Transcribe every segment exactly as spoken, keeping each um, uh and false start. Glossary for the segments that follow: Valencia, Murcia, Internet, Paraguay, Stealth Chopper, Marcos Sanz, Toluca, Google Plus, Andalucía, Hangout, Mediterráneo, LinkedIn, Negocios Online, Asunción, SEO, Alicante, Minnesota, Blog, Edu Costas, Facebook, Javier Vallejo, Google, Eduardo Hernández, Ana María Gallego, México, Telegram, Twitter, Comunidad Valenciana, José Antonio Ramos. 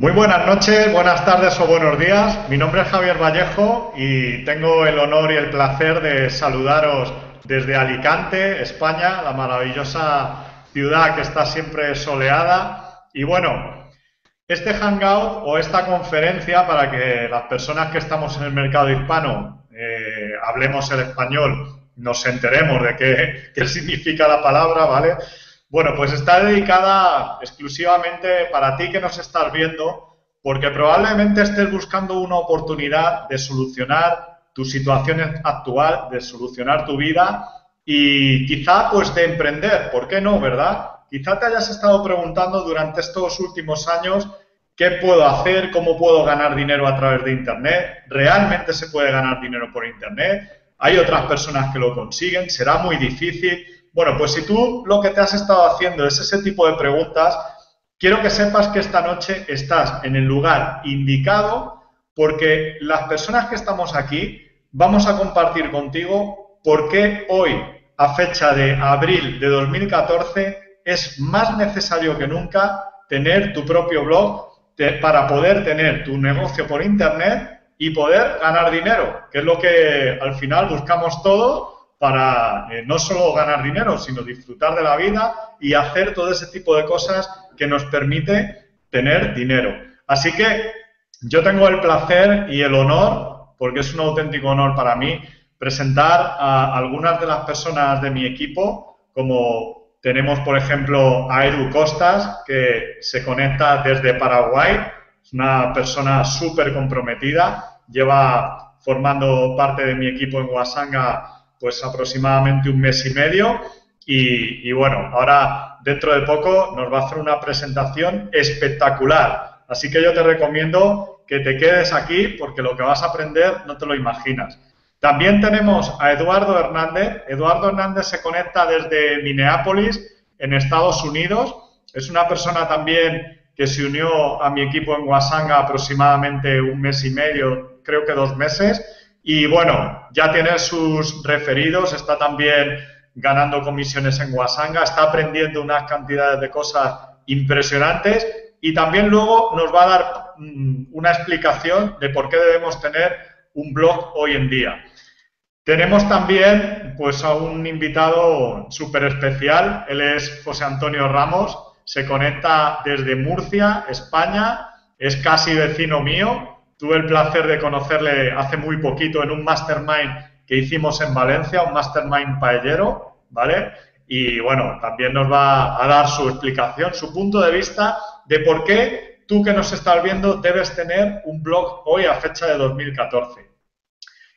Muy buenas noches, buenas tardes o buenos días. Mi nombre es Javier Vallejo y tengo el honor y el placer de saludaros desde Alicante, España, la maravillosa ciudad que está siempre soleada. Y bueno, este Hangout o esta conferencia para que las personas que estamos en el mercado hispano eh, hablemos el español, nos enteremos de qué, qué significa la palabra, ¿vale? Bueno, pues está dedicada exclusivamente para ti que nos estás viendo, porque probablemente estés buscando una oportunidad de solucionar tu situación actual, de solucionar tu vida y quizá pues de emprender, ¿por qué no, verdad? Quizá te hayas estado preguntando durante estos últimos años qué puedo hacer, cómo puedo ganar dinero a través de Internet, ¿realmente se puede ganar dinero por Internet? Hay otras personas que lo consiguen, será muy difícil. Bueno, pues si tú lo que te has estado haciendo es ese tipo de preguntas, quiero que sepas que esta noche estás en el lugar indicado, porque las personas que estamos aquí vamos a compartir contigo por qué hoy, a fecha de abril de dos mil catorce, es más necesario que nunca tener tu propio blog para poder tener tu negocio por Internet y poder ganar dinero, que es lo que al final buscamos todos, para eh, no solo ganar dinero, sino disfrutar de la vida y hacer todo ese tipo de cosas que nos permite tener dinero. Así que yo tengo el placer y el honor, porque es un auténtico honor para mí, presentar a algunas de las personas de mi equipo, como tenemos, por ejemplo, a Edu Costas, que se conecta desde Paraguay, es una persona súper comprometida, lleva formando parte de mi equipo en Wasanga pues aproximadamente un mes y medio y, y bueno, ahora dentro de poco nos va a hacer una presentación espectacular. Así que yo te recomiendo que te quedes aquí porque lo que vas a aprender no te lo imaginas. También tenemos a Eduardo Hernández. Eduardo Hernández se conecta desde Minneapolis, en Estados Unidos. Es una persona también que se unió a mi equipo en Wasanga aproximadamente un mes y medio, creo que dos meses. Y bueno, ya tiene sus referidos, está también ganando comisiones en Wasanga, está aprendiendo unas cantidades de cosas impresionantes y también luego nos va a dar una explicación de por qué debemos tener un blog hoy en día. Tenemos también pues a un invitado súper especial, él es José Antonio Ramos, se conecta desde Murcia, España, es casi vecino mío. Tuve el placer de conocerle hace muy poquito en un mastermind que hicimos en Valencia, un mastermind paellero, ¿vale? Y bueno, también nos va a dar su explicación, su punto de vista de por qué tú que nos estás viendo debes tener un blog hoy a fecha de dos mil catorce.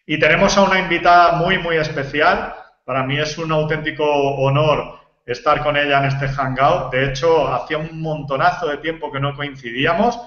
Y tenemos a una invitada muy, muy especial. Para mí es un auténtico honor estar con ella en este Hangout. De hecho, hacía un montonazo de tiempo que no coincidíamos.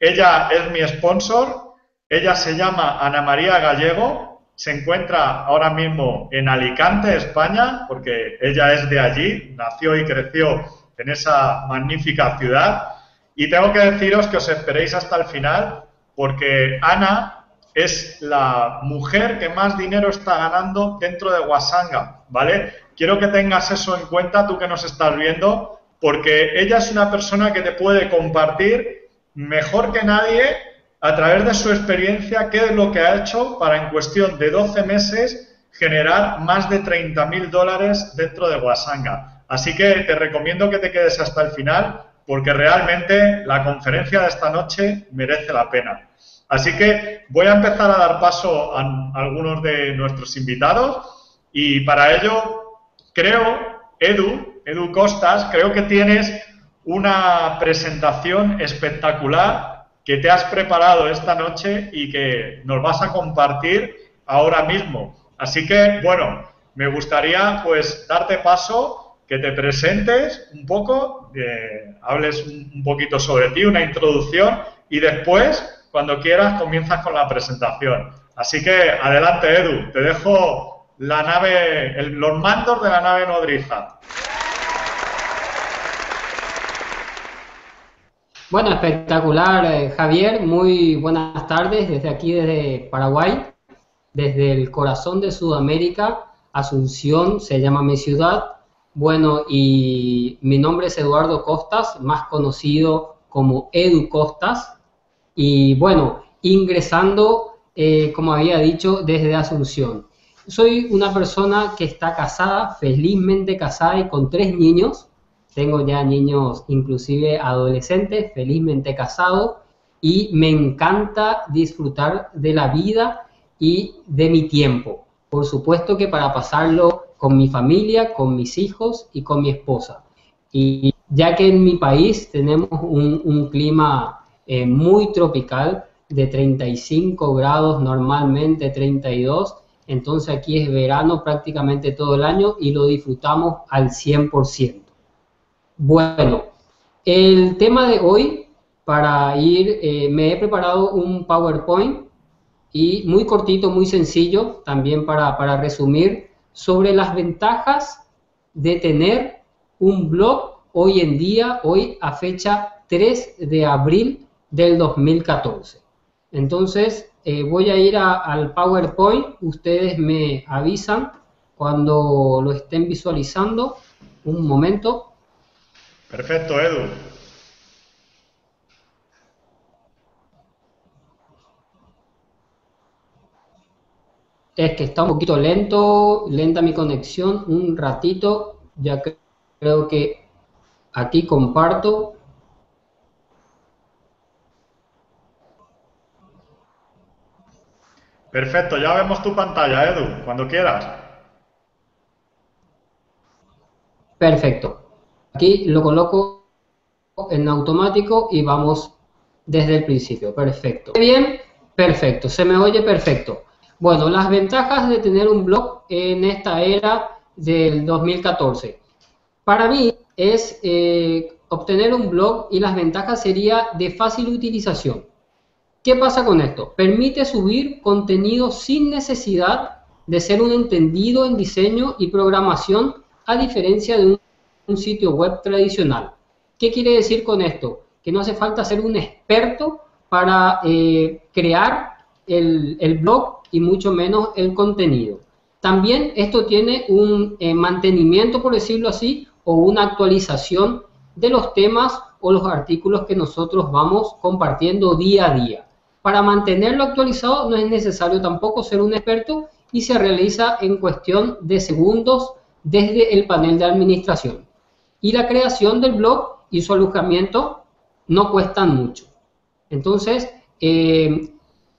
Ella es mi sponsor, ella se llama Ana María Gallego, se encuentra ahora mismo en Alicante, España, porque ella es de allí, nació y creció en esa magnífica ciudad. Y tengo que deciros que os esperéis hasta el final, porque Ana es la mujer que más dinero está ganando dentro de Wasanga, ¿vale? Quiero que tengas eso en cuenta, tú que nos estás viendo, porque ella es una persona que te puede compartir mejor que nadie, a través de su experiencia, qué es lo que ha hecho para en cuestión de doce meses generar más de treinta mil dólares dentro de Wasanga. Así que te recomiendo que te quedes hasta el final porque realmente la conferencia de esta noche merece la pena. Así que voy a empezar a dar paso a algunos de nuestros invitados y para ello creo, Edu, Edu Costas, creo que tienes una presentación espectacular que te has preparado esta noche y que nos vas a compartir ahora mismo. Así que, bueno, me gustaría pues darte paso, que te presentes un poco, eh, hables un poquito sobre ti, una introducción y después, cuando quieras, comienzas con la presentación. Así que, adelante, Edu, te dejo la nave, el, los mandos de la nave nodriza. Bueno, espectacular, eh, Javier. Muy buenas tardes desde aquí, desde Paraguay, desde el corazón de Sudamérica, Asunción se llama mi ciudad. Bueno, y mi nombre es Eduardo Costas, más conocido como Edu Costas. Y bueno, ingresando, eh, como había dicho, desde Asunción. Soy una persona que está casada, felizmente casada y con tres niños. Tengo ya niños, inclusive adolescentes, felizmente casado. Y me encanta disfrutar de la vida y de mi tiempo. Por supuesto que para pasarlo con mi familia, con mis hijos y con mi esposa. Y ya que en mi país tenemos un, un clima eh, muy tropical, de treinta y cinco grados normalmente, treinta y dos, entonces aquí es verano prácticamente todo el año y lo disfrutamos al cien por ciento. Bueno, el tema de hoy... Para ir, eh, me he preparado un PowerPoint y muy cortito, muy sencillo, también para, para resumir, sobre las ventajas de tener un blog hoy en día, hoy a fecha tres de abril del dos mil catorce. Entonces, eh, voy a ir a, al PowerPoint, ustedes me avisan cuando lo estén visualizando. Un momento. Perfecto, Edu. Es que está un poquito lento, lenta mi conexión, un ratito, ya que creo que aquí comparto. Perfecto, ya vemos tu pantalla, Edu, cuando quieras. Perfecto. Aquí lo coloco en automático y vamos desde el principio. Perfecto. Bien, perfecto, se me oye perfecto. Bueno, las ventajas de tener un blog en esta era del dos mil catorce. Para mí es eh, obtener un blog y las ventajas sería de fácil utilización. ¿Qué pasa con esto? Permite subir contenido sin necesidad de ser un entendido en diseño y programación, a diferencia de un, un sitio web tradicional. ¿Qué quiere decir con esto? Que no hace falta ser un experto para eh, crear el, el blog y mucho menos el contenido. También esto tiene un eh, mantenimiento, por decirlo así, o una actualización de los temas o los artículos que nosotros vamos compartiendo día a día. Para mantenerlo actualizado no es necesario tampoco ser un experto y se realiza en cuestión de segundos desde el panel de administración. Y la creación del blog y su alojamiento no cuestan mucho. Entonces, eh,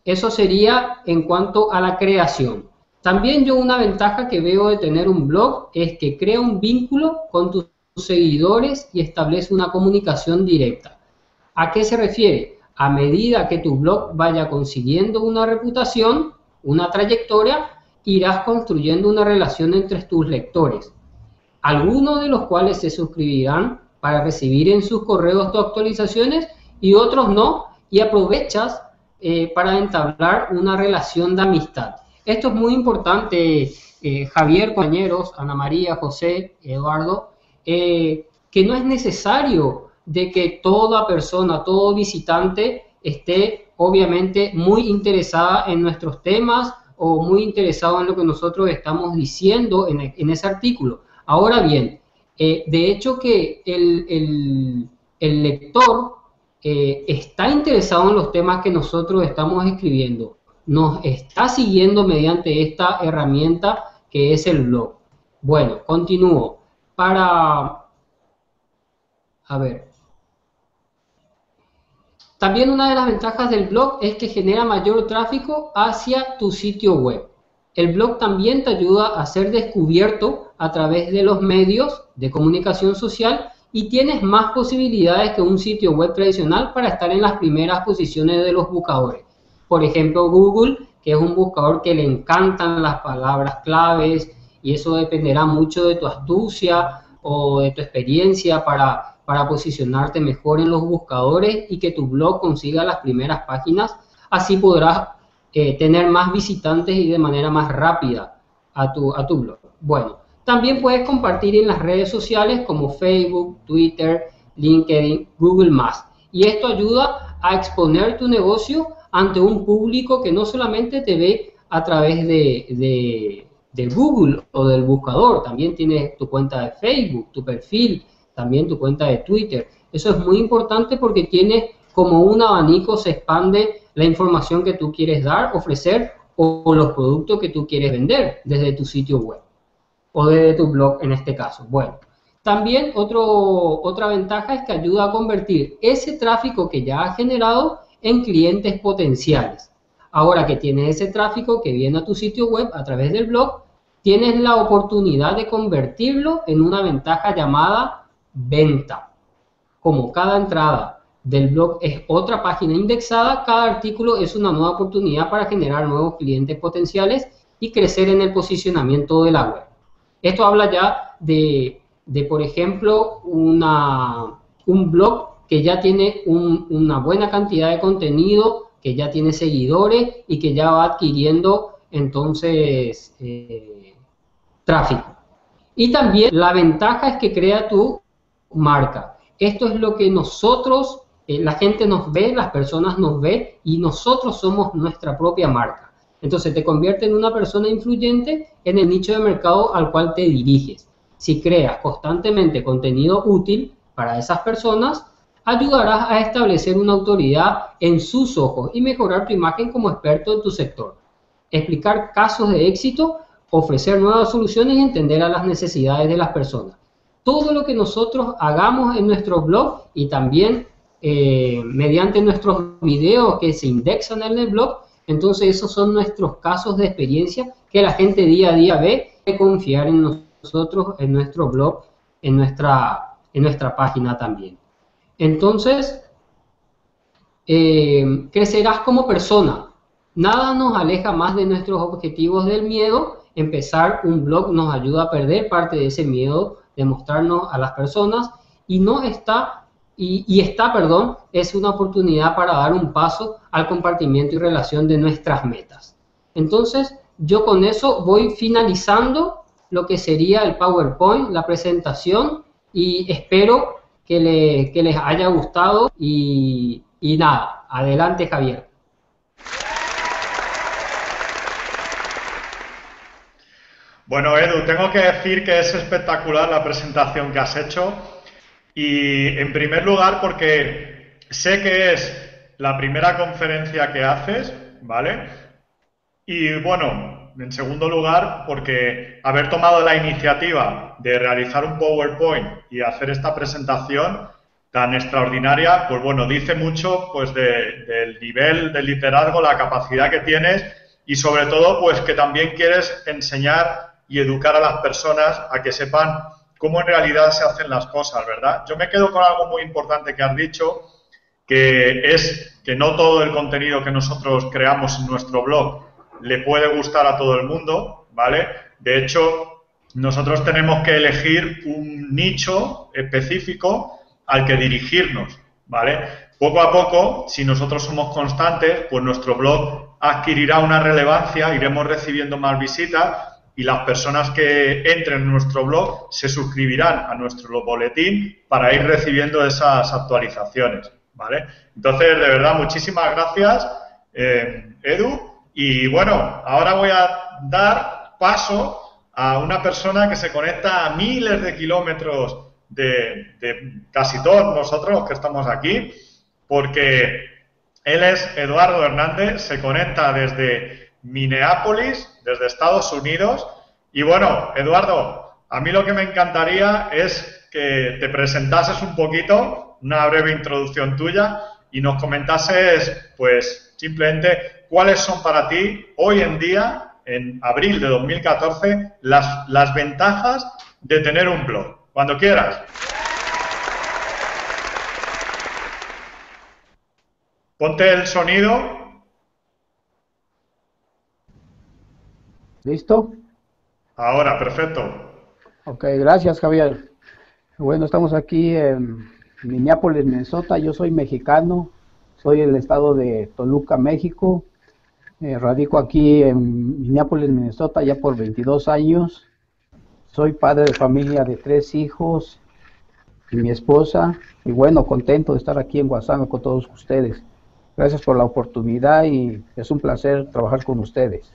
eso sería en cuanto a la creación. También yo una ventaja que veo de tener un blog es que crea un vínculo con tus seguidores y establece una comunicación directa. ¿A qué se refiere? A medida que tu blog vaya consiguiendo una reputación, una trayectoria, irás construyendo una relación entre tus lectores, algunos de los cuales se suscribirán para recibir en sus correos tus actualizaciones y otros no, y aprovechas Eh, para entablar una relación de amistad. Esto es muy importante, eh, Javier, compañeros, Ana María, José, Eduardo, eh, que no es necesario de que toda persona, todo visitante esté obviamente muy interesada en nuestros temas o muy interesado en lo que nosotros estamos diciendo en, en ese artículo. Ahora bien, eh, de hecho que el, el, el lector Eh, está interesado en los temas que nosotros estamos escribiendo, nos está siguiendo mediante esta herramienta que es el blog. Bueno, continúo. Para... A ver. También una de las ventajas del blog es que genera mayor tráfico hacia tu sitio web. El blog también te ayuda a ser descubierto a través de los medios de comunicación social y tienes más posibilidades que un sitio web tradicional para estar en las primeras posiciones de los buscadores. Por ejemplo, Google, que es un buscador que le encantan las palabras claves, y eso dependerá mucho de tu astucia o de tu experiencia para, para posicionarte mejor en los buscadores y que tu blog consiga las primeras páginas. Así podrás eh, tener más visitantes y de manera más rápida a tu, a tu blog. Bueno. También puedes compartir en las redes sociales como Facebook, Twitter, LinkedIn, Google Plus. Y esto ayuda a exponer tu negocio ante un público que no solamente te ve a través de, de, de Google o del buscador, también tienes tu cuenta de Facebook, tu perfil, también tu cuenta de Twitter. Eso es muy importante porque tienes como un abanico, se expande la información que tú quieres dar, ofrecer o los productos que tú quieres vender desde tu sitio web o desde tu blog en este caso. Bueno, también otro, otra ventaja es que ayuda a convertir ese tráfico que ya has generado en clientes potenciales. Ahora que tienes ese tráfico que viene a tu sitio web a través del blog, tienes la oportunidad de convertirlo en una ventaja llamada venta. Como cada entrada del blog es otra página indexada, cada artículo es una nueva oportunidad para generar nuevos clientes potenciales y crecer en el posicionamiento de la web. Esto habla ya de, de por ejemplo, una, un blog que ya tiene un, una buena cantidad de contenido, que ya tiene seguidores y que ya va adquiriendo, entonces, eh, tráfico. Y también la ventaja es que crea tu marca. Esto es lo que nosotros, eh, la gente nos ve, las personas nos ve y nosotros somos nuestra propia marca. Entonces, te convierte en una persona influyente en el nicho de mercado al cual te diriges. Si creas constantemente contenido útil para esas personas, ayudarás a establecer una autoridad en sus ojos y mejorar tu imagen como experto en tu sector. Explicar casos de éxito, ofrecer nuevas soluciones y entender a las necesidades de las personas. Todo lo que nosotros hagamos en nuestro blog y también eh, mediante nuestros videos que se indexan en el blog, entonces esos son nuestros casos de experiencia que la gente día a día ve, de confiar en nosotros, en nuestro blog, en nuestra, en nuestra página también. Entonces, eh, crecerás como persona. Nada nos aleja más de nuestros objetivos del miedo. Empezar un blog nos ayuda a perder parte de ese miedo de mostrarnos a las personas y no está, y, y está, perdón, es una oportunidad para dar un paso al compartimiento y relación de nuestras metas. Entonces, yo con eso voy finalizando lo que sería el PowerPoint, la presentación, y espero que, le, que les haya gustado y, y nada, adelante Javier. Bueno, Edu, tengo que decir que es espectacular la presentación que has hecho y, en primer lugar, porque sé que es la primera conferencia que haces, ¿vale? Y, bueno, en segundo lugar, porque haber tomado la iniciativa de realizar un PowerPoint y hacer esta presentación tan extraordinaria, pues, bueno, dice mucho, pues, de, del nivel de liderazgo, la capacidad que tienes y, sobre todo, pues, que también quieres enseñar y educar a las personas a que sepan cómo en realidad se hacen las cosas, ¿verdad? Yo me quedo con algo muy importante que has dicho, que es que no todo el contenido que nosotros creamos en nuestro blog le puede gustar a todo el mundo, ¿vale? De hecho, nosotros tenemos que elegir un nicho específico al que dirigirnos, ¿vale? Poco a poco, si nosotros somos constantes, pues nuestro blog adquirirá una relevancia, iremos recibiendo más visitas, y las personas que entren en nuestro blog se suscribirán a nuestro boletín para ir recibiendo esas actualizaciones, ¿vale? Entonces, de verdad, muchísimas gracias, eh, Edu. Y, bueno, ahora voy a dar paso a una persona que se conecta a miles de kilómetros de, de casi todos nosotros los que estamos aquí, porque él es Eduardo Hernández, se conecta desde Minneapolis, desde Estados Unidos. Y, bueno, Eduardo, a mí lo que me encantaría es que te presentases un poquito, una breve introducción tuya, y nos comentases, pues, simplemente cuáles son para ti hoy en día, en abril de dos mil catorce, las, las ventajas de tener un blog. Cuando quieras. Ponte el sonido. ¿Listo? Ahora, perfecto. Ok, gracias, Javier. Bueno, estamos aquí en Minneapolis, Minnesota. Yo soy mexicano, soy del estado de Toluca, México. Eh, radico aquí en Minneapolis, Minnesota, ya por veintidós años. Soy padre de familia de tres hijos y mi esposa, y, bueno, contento de estar aquí en Wasanga con todos ustedes. Gracias por la oportunidad y es un placer trabajar con ustedes.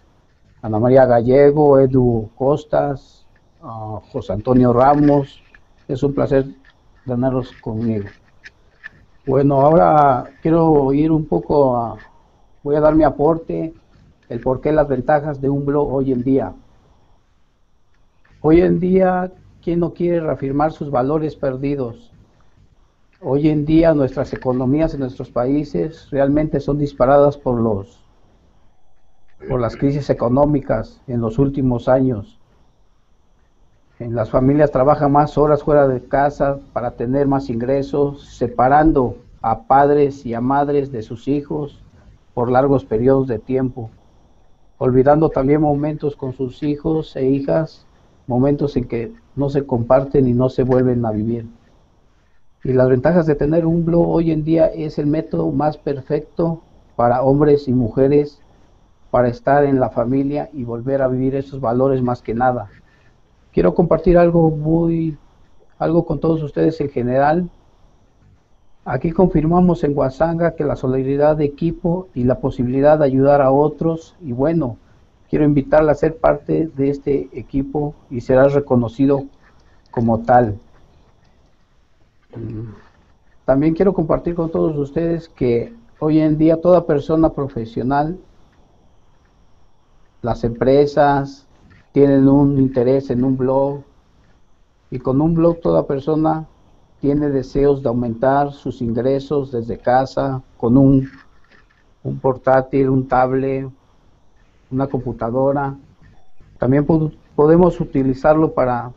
Ana María Gallego, Edu Costas, uh, José Antonio Ramos, es un placer ganarlos conmigo. Bueno, ahora quiero ir un poco a, voy a dar mi aporte, el porqué, las ventajas de un blog hoy en día. Hoy en día, ¿quién no quiere reafirmar sus valores perdidos? Hoy en día nuestras economías en nuestros países realmente son disparadas por los por las crisis económicas en los últimos años. En las familias trabajan más horas fuera de casa para tener más ingresos, separando a padres y a madres de sus hijos por largos periodos de tiempo, olvidando también momentos con sus hijos e hijas, momentos en que no se comparten y no se vuelven a vivir. Y las ventajas de tener un blog hoy en día es el método más perfecto para hombres y mujeres para estar en la familia y volver a vivir esos valores más que nada. Quiero compartir algo muy, algo con todos ustedes en general. Aquí confirmamos en Wasanga que la solidaridad de equipo y la posibilidad de ayudar a otros, y bueno, quiero invitarla a ser parte de este equipo y serás reconocido como tal. También quiero compartir con todos ustedes que hoy en día toda persona profesional, las empresas tienen un interés en un blog, y con un blog toda persona tiene deseos de aumentar sus ingresos desde casa con un, un portátil, un tablet, una computadora. También pod- podemos utilizarlo para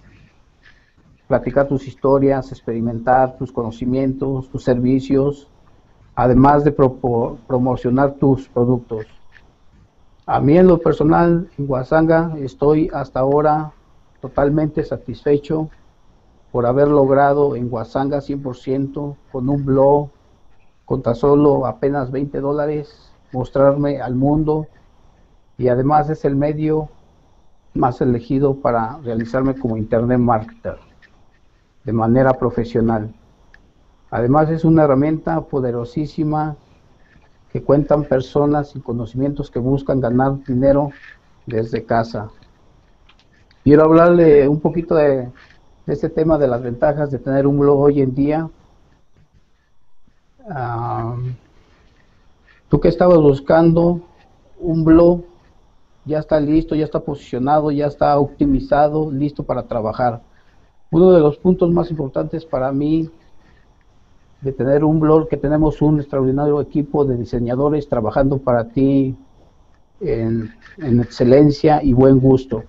platicar tus historias, experimentar tus conocimientos, tus servicios, además de pro- promocionar tus productos. A mí en lo personal, en Wasanga, estoy hasta ahora totalmente satisfecho por haber logrado en Wasanga cien por ciento con un blog, con tan solo apenas veinte dólares, mostrarme al mundo, y además es el medio más elegido para realizarme como Internet Marketer de manera profesional. Además es una herramienta poderosísima que cuentan personas y conocimientos que buscan ganar dinero desde casa. Quiero hablarle un poquito de, de este tema de las ventajas de tener un blog hoy en día. Ah, tú que estabas buscando un blog, ya está listo, ya está posicionado, ya está optimizado, listo para trabajar. Uno de los puntos más importantes para mí de tener un blog, que tenemos un extraordinario equipo de diseñadores trabajando para ti en, en excelencia y buen gusto.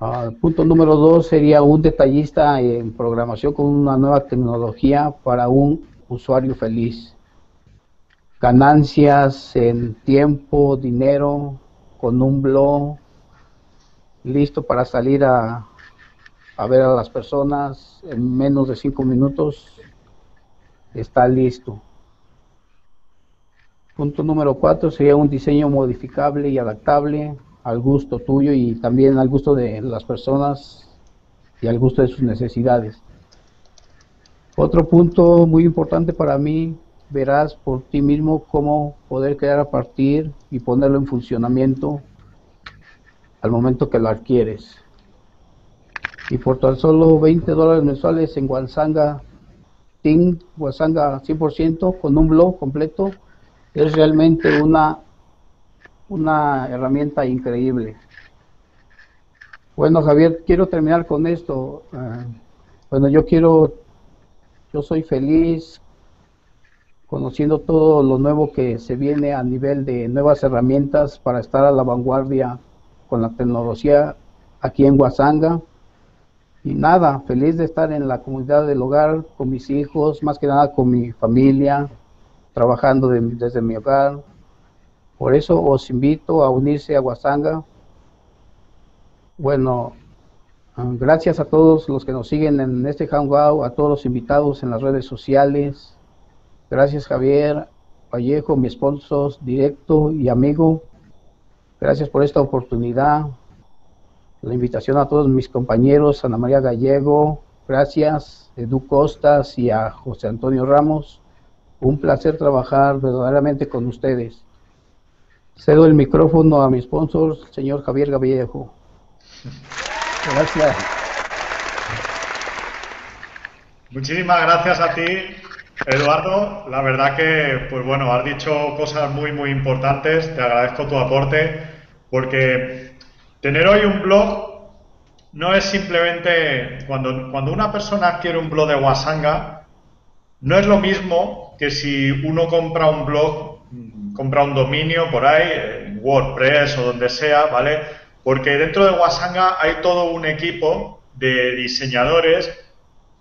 Uh, punto número dos sería un detallista en programación con una nueva tecnología para un usuario feliz. Ganancias en tiempo, dinero, con un blog listo para salir a a ver a las personas en menos de cinco minutos, está listo. Punto número cuatro sería un diseño modificable y adaptable al gusto tuyo y también al gusto de las personas y al gusto de sus necesidades. Otro punto muy importante para mí, verás por ti mismo cómo poder crear a partir y ponerlo en funcionamiento al momento que lo adquieres. Y por tan solo veinte dólares mensuales en Wasanga Team, Wasanga cien por ciento con un blog completo, es realmente una, una herramienta increíble. Bueno, Javier, quiero terminar con esto. Bueno, yo quiero, yo soy feliz conociendo todo lo nuevo que se viene a nivel de nuevas herramientas para estar a la vanguardia con la tecnología aquí en Wasanga. Y nada, feliz de estar en la comunidad del hogar, con mis hijos, más que nada con mi familia, trabajando de, desde mi hogar. Por eso os invito a unirse a Wasanga. Bueno, gracias a todos los que nos siguen en este Hangout, a todos los invitados en las redes sociales. Gracias Javier Vallejo, mi sponsor directo y amigo. Gracias por esta oportunidad. La invitación a todos mis compañeros, Ana María Gallego, gracias, Edu Costas y a José Antonio Ramos. Un placer trabajar verdaderamente con ustedes. Cedo el micrófono a mi sponsor, el señor Javier Vallejo. Gracias. Muchísimas gracias a ti, Eduardo. La verdad que, pues bueno, has dicho cosas muy, muy importantes. Te agradezco tu aporte, porque tener hoy un blog no es simplemente... Cuando, cuando una persona adquiere un blog de Wasanga, no es lo mismo que si uno compra un blog, compra un dominio por ahí, en WordPress o donde sea, ¿vale? Porque dentro de Wasanga hay todo un equipo de diseñadores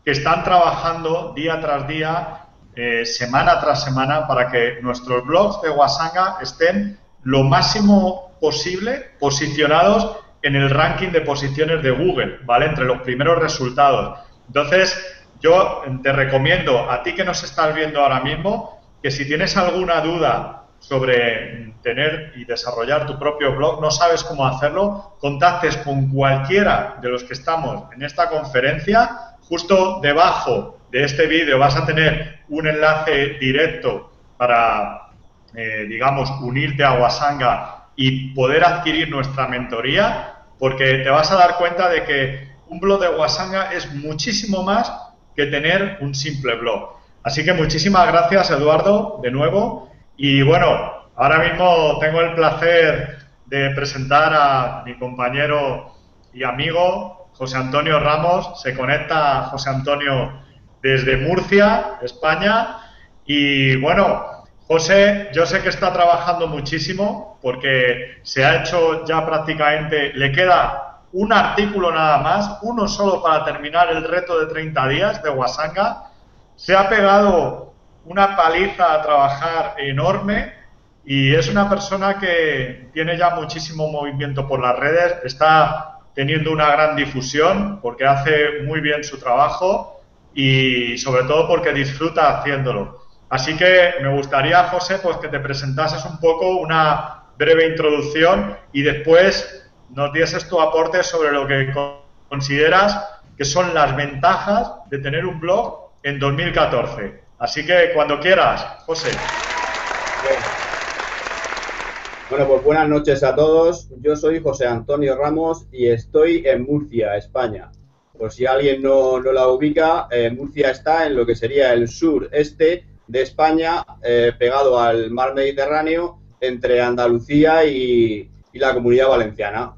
que están trabajando día tras día, eh, semana tras semana, para que nuestros blogs de Wasanga estén lo máximo posible posicionados en el ranking de posiciones de Google, ¿vale? Entre los primeros resultados. Entonces, yo te recomiendo, a ti que nos estás viendo ahora mismo, que si tienes alguna duda sobre tener y desarrollar tu propio blog, no sabes cómo hacerlo, contactes con cualquiera de los que estamos en esta conferencia. Justo debajo de este vídeo vas a tener un enlace directo para, eh, digamos, unirte a Wasanga y poder adquirir nuestra mentoría, porque te vas a dar cuenta de que un blog de Wasanga es muchísimo más que tener un simple blog. Así que muchísimas gracias, Eduardo, de nuevo. Y bueno, ahora mismo tengo el placer de presentar a mi compañero y amigo José Antonio Ramos. Se conecta José Antonio desde Murcia, España. Y bueno, José, yo sé que está trabajando muchísimo, porque se ha hecho ya prácticamente, le queda un artículo nada más, uno solo para terminar el reto de treinta días de Wasanga. Se ha pegado una paliza a trabajar enorme y es una persona que tiene ya muchísimo movimiento por las redes, está teniendo una gran difusión porque hace muy bien su trabajo y sobre todo porque disfruta haciéndolo. Así que me gustaría, José, pues que te presentases un poco, una breve introducción, y después nos dieses tu aporte sobre lo que consideras que son las ventajas de tener un blog en dos mil catorce. Así que cuando quieras, José. Bueno, pues buenas noches a todos. Yo soy José Antonio Ramos y estoy en Murcia, España. Por si alguien no, no la ubica, eh, Murcia está en lo que sería el sur-este de España, eh, pegado al mar Mediterráneo, entre Andalucía y, y la Comunidad Valenciana.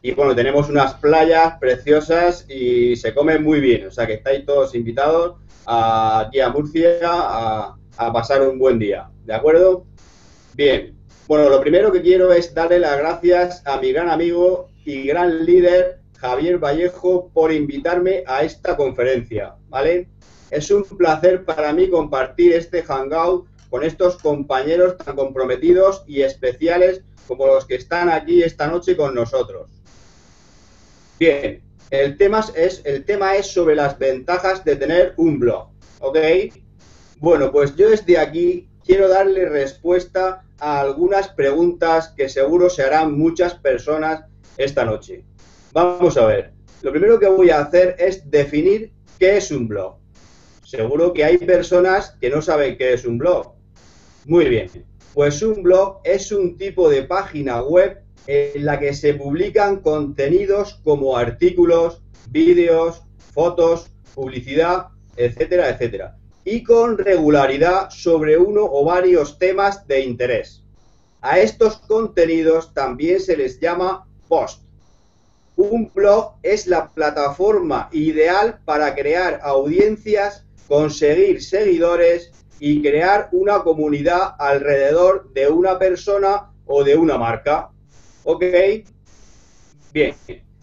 Y bueno, tenemos unas playas preciosas y se come muy bien. O sea que estáis todos invitados a, aquí a Murcia a, a pasar un buen día. ¿De acuerdo? Bien. Bueno, lo primero que quiero es darle las gracias a mi gran amigo y gran líder, Javier Vallejo, por invitarme a esta conferencia, ¿vale? Es un placer para mí compartir este Hangout con estos compañeros tan comprometidos y especiales como los que están aquí esta noche con nosotros. Bien, el tema es, el tema es sobre las ventajas de tener un blog, ¿ok? Bueno, pues yo desde aquí quiero darle respuesta a algunas preguntas que seguro se harán muchas personas esta noche. Vamos a ver. Lo primero que voy a hacer es definir qué es un blog. Seguro que hay personas que no saben qué es un blog. Muy bien. Pues un blog es un tipo de página web en la que se publican contenidos como artículos, vídeos, fotos, publicidad, etcétera, etcétera, y con regularidad sobre uno o varios temas de interés. A estos contenidos también se les llama post. Un blog es la plataforma ideal para crear audiencias, conseguir seguidores y crear una comunidad alrededor de una persona o de una marca. ¿Ok? Bien.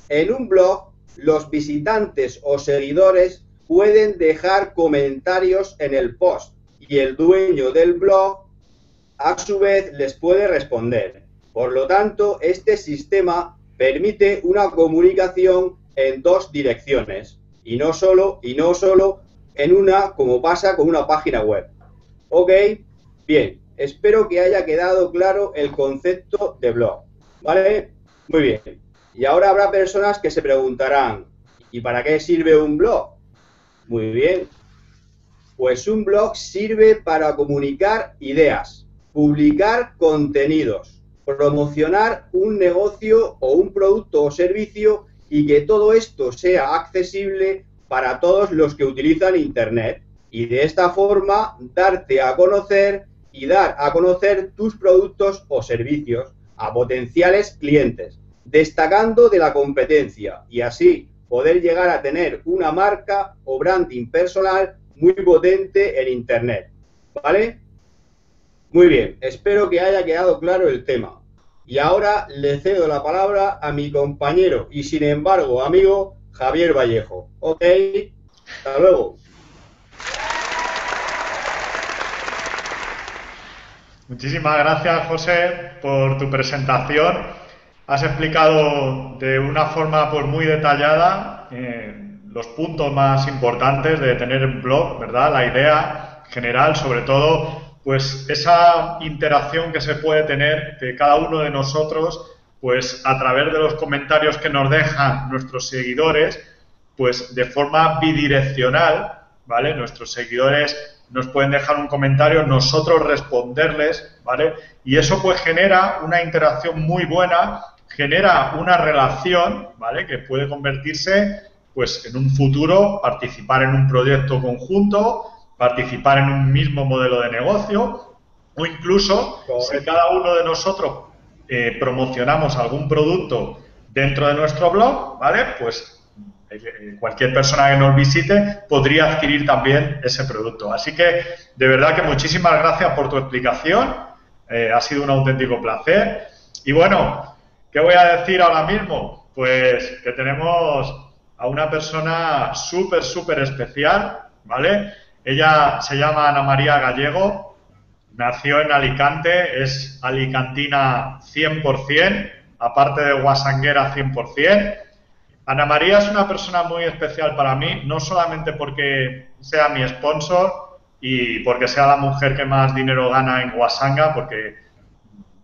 En un blog, los visitantes o seguidores pueden dejar comentarios en el post y el dueño del blog a su vez les puede responder. Por lo tanto, este sistema permite una comunicación en dos direcciones y no solo, y no solo en una, como pasa con una página web. ¿Ok? Bien, espero que haya quedado claro el concepto de blog. ¿Vale? Muy bien. Y ahora habrá personas que se preguntarán, ¿y para qué sirve un blog? Muy bien, pues un blog sirve para comunicar ideas, publicar contenidos, promocionar un negocio o un producto o servicio y que todo esto sea accesible para todos los que utilizan Internet y de esta forma darte a conocer y dar a conocer tus productos o servicios a potenciales clientes, destacando de la competencia y así poder llegar a tener una marca o branding personal muy potente en Internet, ¿vale? Muy bien, espero que haya quedado claro el tema. Y ahora le cedo la palabra a mi compañero y, sin embargo, amigo, Javier Vallejo. Ok, hasta luego. Muchísimas gracias, José, por tu presentación. Has explicado de una forma pues, muy detallada eh, los puntos más importantes de tener un blog, ¿verdad? La idea general, sobre todo, pues esa interacción que se puede tener de cada uno de nosotros, pues a través de los comentarios que nos dejan nuestros seguidores, pues de forma bidireccional, ¿vale? Nuestros seguidores nos pueden dejar un comentario, nosotros responderles, ¿vale? Y eso pues genera una interacción muy buena, genera una relación, ¿vale? Que puede convertirse pues en un futuro, participar en un proyecto conjunto, participar en un mismo modelo de negocio o incluso si cada uno de nosotros eh, promocionamos algún producto dentro de nuestro blog, ¿vale? Pues cualquier persona que nos visite podría adquirir también ese producto. Así que, de verdad que muchísimas gracias por tu explicación. Eh, ha sido un auténtico placer. Y bueno, ¿qué voy a decir ahora mismo? Pues que tenemos a una persona súper, súper especial, ¿vale? Ella se llama Ana María Gallego, nació en Alicante, es alicantina cien por cien, aparte de wasanguera cien por cien. Ana María es una persona muy especial para mí, no solamente porque sea mi sponsor y porque sea la mujer que más dinero gana en Wasanga, porque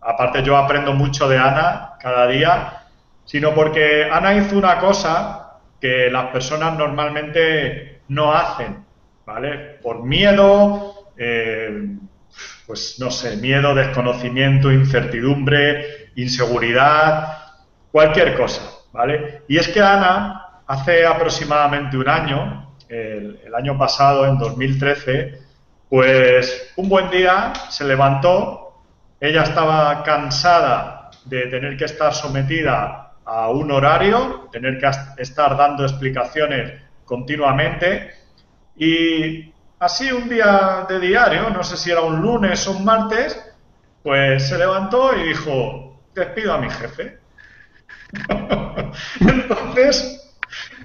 aparte yo aprendo mucho de Ana cada día, sino porque Ana hizo una cosa que las personas normalmente no hacen, ¿vale? Por miedo, eh, pues no sé, miedo, desconocimiento, incertidumbre, inseguridad, cualquier cosa. ¿Vale? Y es que Ana, hace aproximadamente un año, el, el año pasado, en dos mil trece, pues un buen día se levantó, ella estaba cansada de tener que estar sometida a un horario, tener que estar dando explicaciones continuamente y así un día de diario, no sé si era un lunes o un martes, pues se levantó y dijo, despido a mi jefe. Entonces,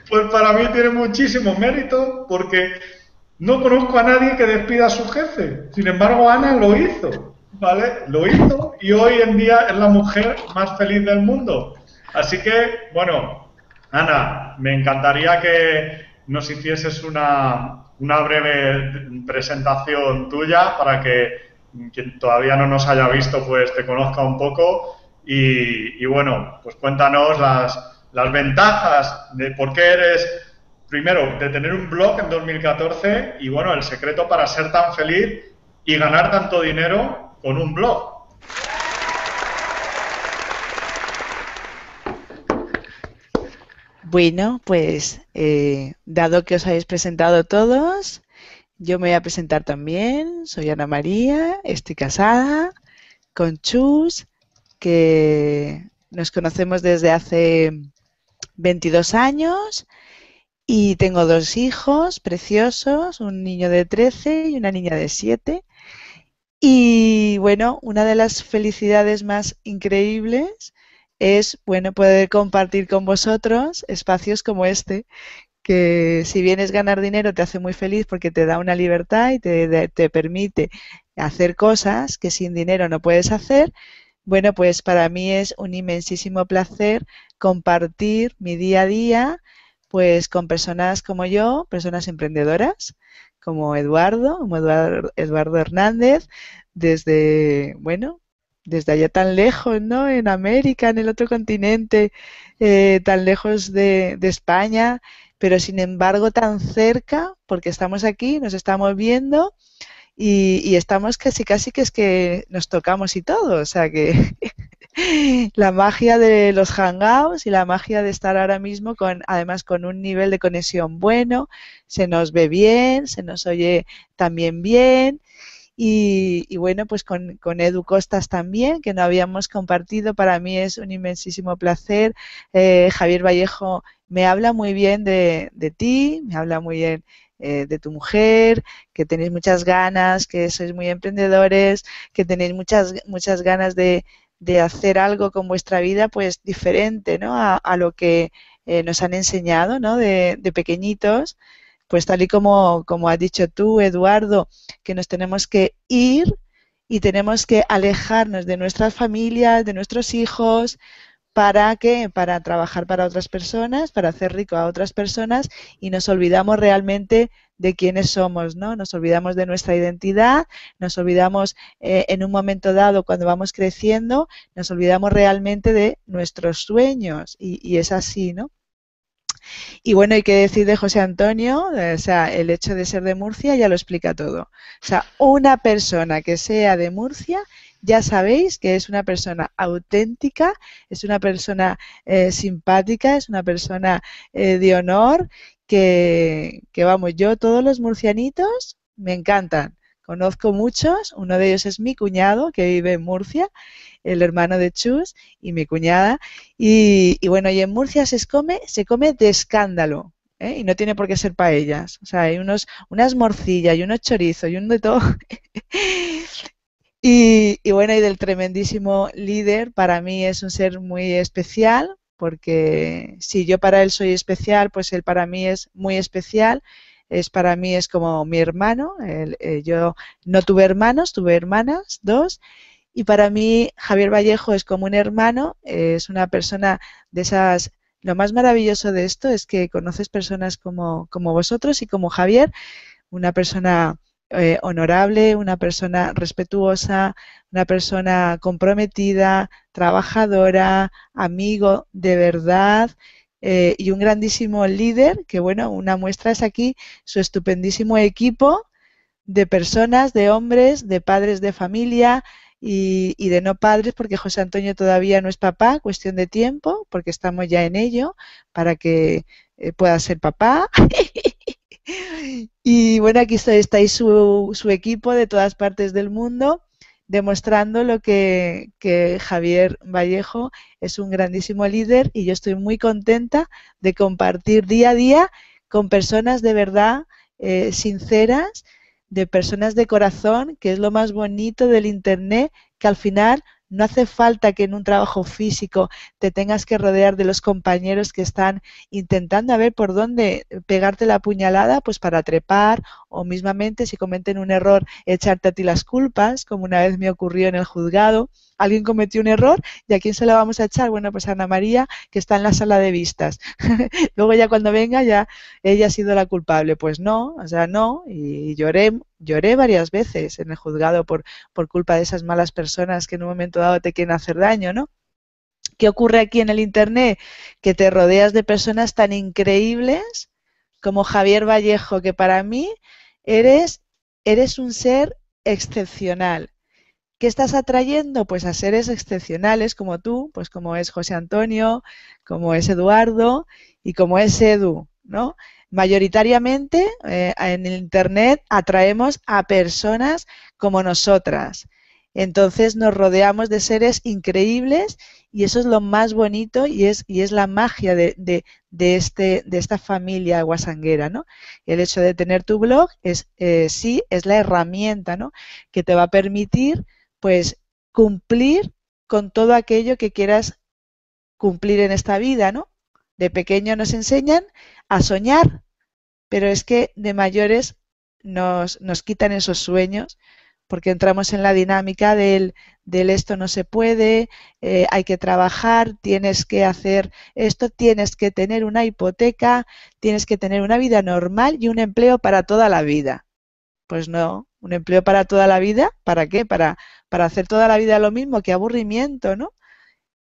pues para mí tiene muchísimo mérito porque no conozco a nadie que despida a su jefe. Sin embargo, Ana lo hizo, ¿vale? Lo hizo y hoy en día es la mujer más feliz del mundo. Así que, bueno, Ana, me encantaría que nos hicieses una, una breve presentación tuya para que quien todavía no nos haya visto, pues te conozca un poco. Y, y bueno, pues cuéntanos las, las ventajas de por qué eres, primero, de tener un blog en dos mil catorce y bueno, el secreto para ser tan feliz y ganar tanto dinero con un blog. Bueno, pues eh, dado que os habéis presentado todos, yo me voy a presentar también. Soy Ana María, estoy casada con Chus, que nos conocemos desde hace veintidós años y tengo dos hijos preciosos, un niño de trece y una niña de siete. Y bueno, una de las felicidades más increíbles es bueno poder compartir con vosotros espacios como este, que si bien es ganar dinero te hace muy feliz porque te da una libertad y te, te permite hacer cosas que sin dinero no puedes hacer. Bueno, pues para mí es un inmensísimo placer compartir mi día a día pues con personas como yo, personas emprendedoras, como Eduardo, como Eduardo, Eduardo Hernández, desde, bueno, desde allá tan lejos, ¿no? En América, en el otro continente, eh, tan lejos de, de España, pero sin embargo tan cerca, porque estamos aquí, nos estamos viendo. Y, y estamos casi, casi que es que nos tocamos y todo, o sea que La magia de los Hangouts y la magia de estar ahora mismo con, además con un nivel de conexión bueno, se nos ve bien, se nos oye también bien y, y bueno, pues con, con Edu Costas también, que no habíamos compartido, para mí es un inmensísimo placer. Eh, Javier Vallejo me habla muy bien de, de ti, me habla muy bien de tu mujer, que tenéis muchas ganas, que sois muy emprendedores, que tenéis muchas muchas ganas de, de hacer algo con vuestra vida, pues diferente, ¿no? A, a lo que eh, nos han enseñado, ¿no? De, de pequeñitos, pues tal y como, como has dicho tú, Eduardo, que nos tenemos que ir y tenemos que alejarnos de nuestras familias, de nuestros hijos. ¿Para qué? Para trabajar para otras personas, para hacer rico a otras personas y nos olvidamos realmente de quiénes somos, ¿no? Nos olvidamos de nuestra identidad, nos olvidamos eh, en un momento dado cuando vamos creciendo, nos olvidamos realmente de nuestros sueños y, y es así, ¿no? Y bueno, hay que decir de José Antonio, o sea, el hecho de ser de Murcia ya lo explica todo. O sea, una persona que sea de Murcia, ya sabéis que es una persona auténtica, es una persona eh, simpática, es una persona eh, de honor, que, que vamos, yo todos los murcianitos me encantan. Conozco muchos, uno de ellos es mi cuñado que vive en Murcia, el hermano de Chus y mi cuñada. Y, y bueno, y en Murcia se come, se come de escándalo, ¿eh? Y no tiene por qué ser paellas. O sea, hay unos, unas morcillas y unos chorizos y un de todo. Y, y bueno, y del tremendísimo líder, para mí es un ser muy especial, porque si yo para él soy especial, pues él para mí es muy especial, es para mí es como mi hermano, él, eh, yo no tuve hermanos, tuve hermanas, dos, y para mí Javier Vallejo es como un hermano, eh, es una persona de esas. Lo más maravilloso de esto es que conoces personas como, como vosotros y como Javier, una persona Eh, honorable, una persona respetuosa, una persona comprometida, trabajadora, amigo de verdad eh, y un grandísimo líder, que bueno, una muestra es aquí su estupendísimo equipo de personas, de hombres, de padres de familia y, y de no padres, porque José Antonio todavía no es papá, cuestión de tiempo, porque estamos ya en ello para que eh, pueda ser papá. Y bueno, aquí estáis su, su equipo de todas partes del mundo, demostrando lo que, que Javier Vallejo es un grandísimo líder y yo estoy muy contenta de compartir día a día con personas de verdad eh, sinceras, de personas de corazón, que es lo más bonito del Internet, que al final no hace falta que en un trabajo físico te tengas que rodear de los compañeros que están intentando a ver por dónde pegarte la puñalada, pues para trepar o mismamente si cometen un error echarte a ti las culpas, como una vez me ocurrió en el juzgado. Alguien cometió un error y ¿a quién se lo vamos a echar? Bueno, pues a Ana María, que está en la sala de vistas. Luego ya cuando venga ya ella ha sido la culpable. Pues no, o sea, no, y lloré. Lloré varias veces en el juzgado por, por culpa de esas malas personas que en un momento dado te quieren hacer daño, ¿no? ¿Qué ocurre aquí en el Internet? Que te rodeas de personas tan increíbles como Javier Vallejo, que para mí eres, eres un ser excepcional. ¿Qué estás atrayendo? Pues a seres excepcionales como tú, pues como es José Antonio, como es Eduardo y como es Edu, ¿no? Mayoritariamente eh, en el Internet atraemos a personas como nosotras. Entonces nos rodeamos de seres increíbles y eso es lo más bonito y es, y es la magia de, de, de, este, de esta familia wasanguera, ¿no? El hecho de tener tu blog es eh, sí, es la herramienta, ¿no? Que te va a permitir pues cumplir con todo aquello que quieras cumplir en esta vida, ¿no? De pequeño nos enseñan a soñar, pero es que de mayores nos, nos quitan esos sueños porque entramos en la dinámica del, del esto no se puede, eh, hay que trabajar, tienes que hacer esto, tienes que tener una hipoteca, tienes que tener una vida normal y un empleo para toda la vida. Pues no, un empleo para toda la vida, ¿para qué? Para, para hacer toda la vida lo mismo, qué aburrimiento, ¿no?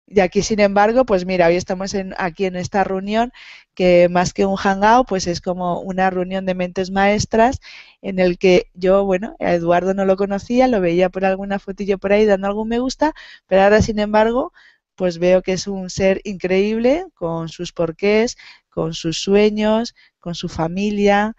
Y aquí, sin embargo, pues mira, hoy estamos en, aquí en esta reunión que más que un hangout, pues es como una reunión de mentes maestras en el que yo, bueno, a Eduardo no lo conocía, lo veía por alguna fotillo por ahí dando algún me gusta, pero ahora, sin embargo, pues veo que es un ser increíble con sus porqués, con sus sueños, con su familia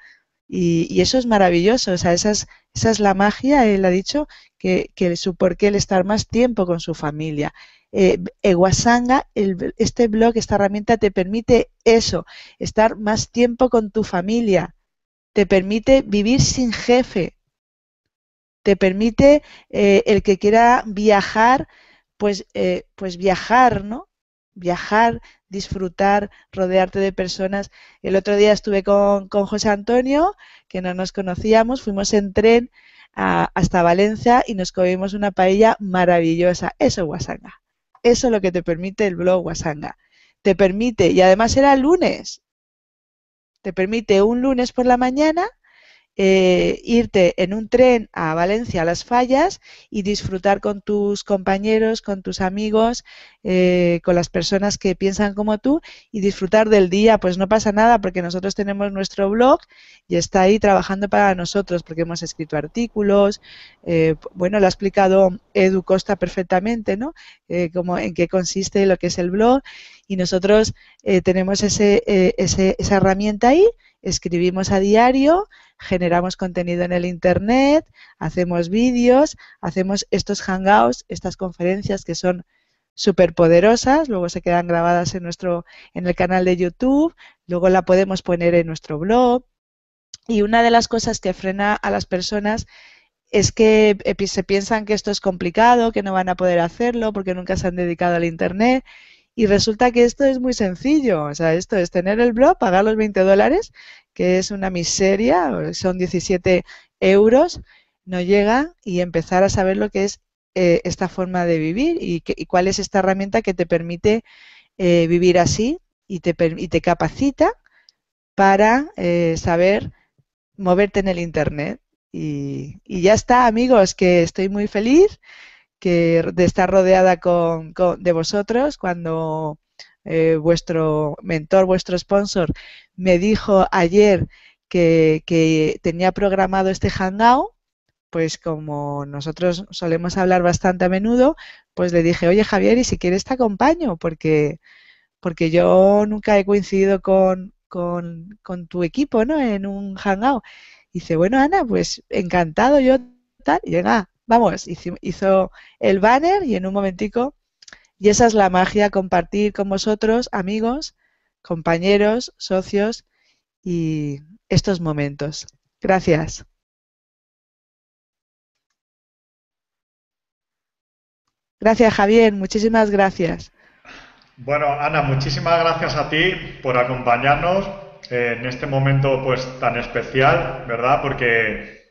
y, y eso es maravilloso, o sea, esa es, esa es la magia, él ha dicho, que, que su porqué, el estar más tiempo con su familia. Eh, eh, Wasanga, el, este blog, esta herramienta te permite eso, estar más tiempo con tu familia, te permite vivir sin jefe, te permite eh, el que quiera viajar, pues, eh, pues viajar, ¿no? Viajar, disfrutar, rodearte de personas. El otro día estuve con, con José Antonio, que no nos conocíamos, fuimos en tren a, hasta Valencia y nos comimos una paella maravillosa, eso es Wasanga. Eso es lo que te permite el blog Wasanga. Te permite, y además era lunes, te permite un lunes por la mañana eh, irte en un tren a Valencia, a Las Fallas, y disfrutar con tus compañeros, con tus amigos, eh, con las personas que piensan como tú, y disfrutar del día. Pues no pasa nada porque nosotros tenemos nuestro blog y está ahí trabajando para nosotros porque hemos escrito artículos, eh, bueno, lo ha explicado Edu Costas perfectamente, ¿no? Eh, como en qué consiste lo que es el blog, y nosotros eh, tenemos ese, eh, ese, esa herramienta ahí, escribimos a diario, generamos contenido en el Internet, hacemos vídeos, hacemos estos hangouts, estas conferencias que son súper poderosas, luego se quedan grabadas en, nuestro, en el canal de YouTube, luego la podemos poner en nuestro blog. Y una de las cosas que frena a las personas es que se piensan que esto es complicado, que no van a poder hacerlo porque nunca se han dedicado al Internet, y resulta que esto es muy sencillo. O sea, esto es tener el blog, pagar los veinte dólares, que es una miseria, son diecisiete euros, no llega, y empezar a saber lo que es eh, esta forma de vivir y, que, y cuál es esta herramienta que te permite eh, vivir así y te, y te capacita para eh, saber moverte en el Internet. Y, y ya está, amigos, que estoy muy feliz que de estar rodeada con, con, de vosotros. Cuando eh, vuestro mentor, vuestro sponsor, me dijo ayer que, que tenía programado este hangout, pues como nosotros solemos hablar bastante a menudo, pues le dije, oye Javier, y si quieres te acompaño, porque, porque yo nunca he coincidido con, con, con tu equipo, ¿no?, en un hangout. Dice, bueno, Ana, pues encantado, yo tal, y llega, vamos, hizo, hizo el banner y en un momentico, y esa es la magia, compartir con vosotros, amigos, compañeros, socios, y estos momentos. Gracias. Gracias, Javier, muchísimas gracias. Bueno, Ana, muchísimas gracias a ti por acompañarnos en este momento pues tan especial, ¿verdad? Porque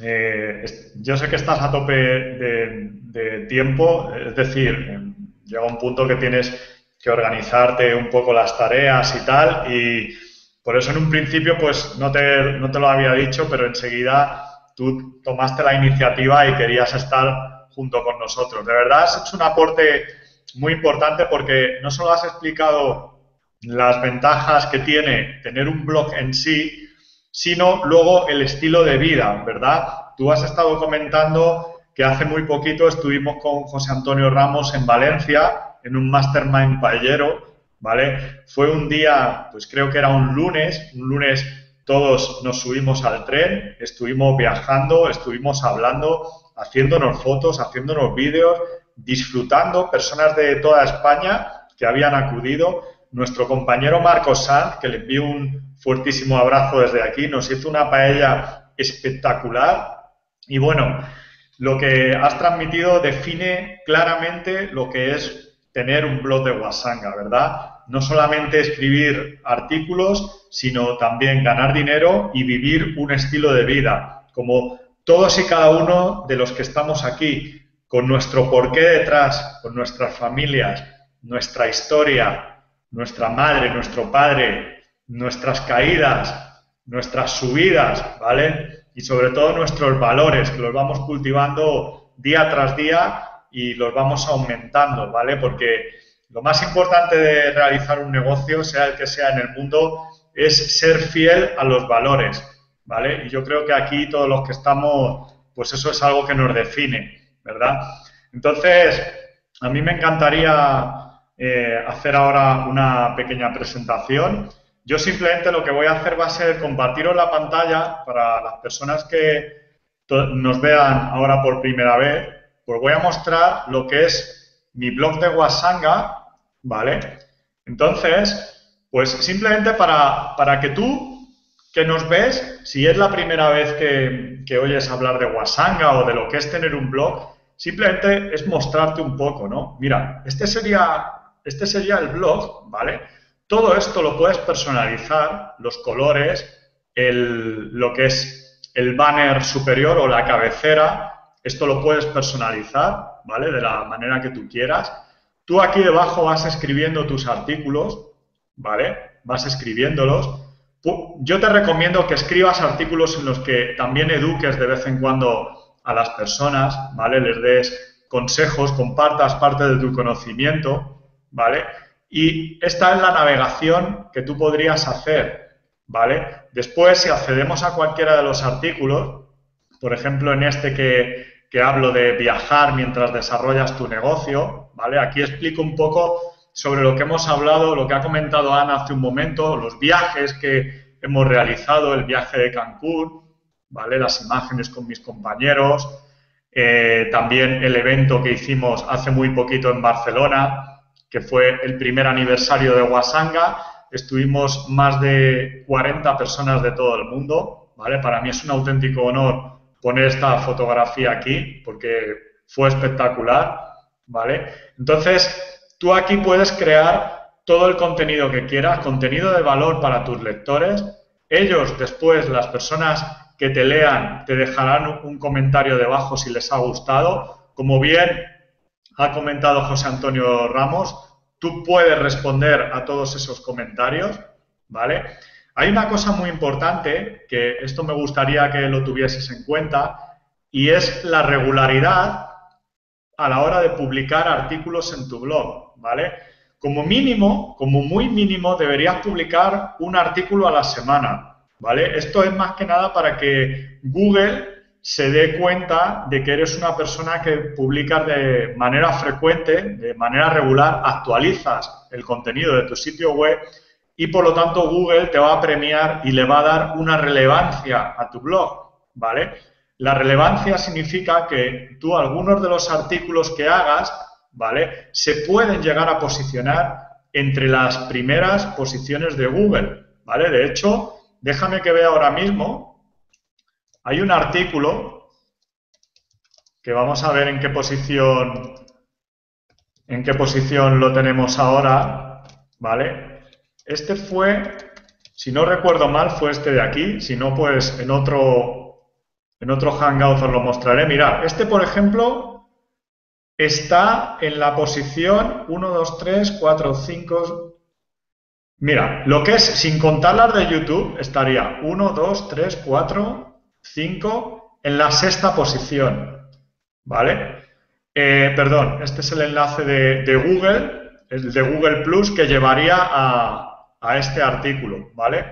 eh, yo sé que estás a tope de, de tiempo, es decir, llega un punto que tienes que organizarte un poco las tareas y tal, y por eso en un principio pues no te, no te lo había dicho, pero enseguida tú tomaste la iniciativa y querías estar junto con nosotros. De verdad has hecho un aporte muy importante porque no solo has explicado las ventajas que tiene tener un blog en sí, sino luego el estilo de vida, ¿verdad? Tú has estado comentando que hace muy poquito estuvimos con José Antonio Ramos en Valencia, en un mastermind paellero, ¿vale? Fue un día, pues creo que era un lunes, un lunes todos nos subimos al tren, estuvimos viajando, estuvimos hablando, haciéndonos fotos, haciéndonos vídeos, disfrutando, personas de toda España que habían acudido. Nuestro compañero Marcos Sanz, que le envío un fuertísimo abrazo desde aquí, nos hizo una paella espectacular. Y bueno, lo que has transmitido define claramente lo que es tener un blog de Wasanga, ¿verdad? No solamente escribir artículos, sino también ganar dinero y vivir un estilo de vida, como todos y cada uno de los que estamos aquí, con nuestro porqué detrás, con nuestras familias, nuestra historia, nuestra madre, nuestro padre, nuestras caídas, nuestras subidas, ¿vale? Y sobre todo nuestros valores, que los vamos cultivando día tras día y los vamos aumentando, ¿vale? Porque lo más importante de realizar un negocio, sea el que sea en el mundo, es ser fiel a los valores, ¿vale? Y yo creo que aquí todos los que estamos, pues eso es algo que nos define, ¿verdad? Entonces, a mí me encantaría eh, hacer ahora una pequeña presentación. Yo simplemente lo que voy a hacer va a ser compartiros la pantalla para las personas que nos vean ahora por primera vez. Pues voy a mostrar lo que es mi blog de Wasanga, ¿vale? Entonces, pues simplemente para, para que tú que nos ves, si es la primera vez que, que oyes hablar de Wasanga o de lo que es tener un blog, simplemente es mostrarte un poco, ¿no? Mira, este sería, este sería el blog, ¿vale? Todo esto lo puedes personalizar, los colores, el, lo que es el banner superior o la cabecera, esto lo puedes personalizar, ¿vale? De la manera que tú quieras. Tú aquí debajo vas escribiendo tus artículos, ¿vale? Vas escribiéndolos. Yo te recomiendo que escribas artículos en los que también eduques de vez en cuando a las personas, ¿vale? Les des consejos, compartas parte de tu conocimiento, ¿vale? Y esta es la navegación que tú podrías hacer, ¿vale? Después, si accedemos a cualquiera de los artículos, por ejemplo, en este que, que hablo de viajar mientras desarrollas tu negocio, ¿vale? Aquí explico un poco sobre lo que hemos hablado, lo que ha comentado Ana hace un momento, los viajes que hemos realizado, el viaje de Cancún, ¿vale? Las imágenes con mis compañeros, eh, también el evento que hicimos hace muy poquito en Barcelona, que fue el primer aniversario de Wasanga. Estuvimos más de cuarenta personas de todo el mundo, ¿vale? Para mí es un auténtico honor poner esta fotografía aquí, porque fue espectacular, ¿vale? Entonces, tú aquí puedes crear todo el contenido que quieras, contenido de valor para tus lectores. Ellos, después, las personas que te lean, te dejarán un comentario debajo si les ha gustado. Como bien ha comentado José Antonio Ramos, tú puedes responder a todos esos comentarios, ¿vale? Hay una cosa muy importante, que esto me gustaría que lo tuvieses en cuenta, y es la regularidad a la hora de publicar artículos en tu blog, ¿vale? Como mínimo, como muy mínimo, deberías publicar un artículo a la semana, ¿vale? Esto es más que nada para que Google se dé cuenta de que eres una persona que publicas de manera frecuente, de manera regular, actualizas el contenido de tu sitio web y, por lo tanto, Google te va a premiar y le va a dar una relevancia a tu blog, ¿vale? La relevancia significa que tú, algunos de los artículos que hagas, ¿vale?, se pueden llegar a posicionar entre las primeras posiciones de Google, ¿vale? De hecho, déjame que vea ahora mismo. Hay un artículo que vamos a ver en qué posición en qué posición lo tenemos ahora, ¿vale? Este fue, si no recuerdo mal, fue este de aquí. Si no, pues en otro, en otro Hangout os lo mostraré. Mirad, este, por ejemplo, está en la posición uno, dos, tres, cuatro, cinco... Mira, lo que es, sin contar las de YouTube, estaría uno, dos, tres, cuatro, cinco en la sexta posición, ¿vale? Eh, perdón, este es el enlace de, de Google, el de Google Plus, que llevaría a, a este artículo, ¿vale?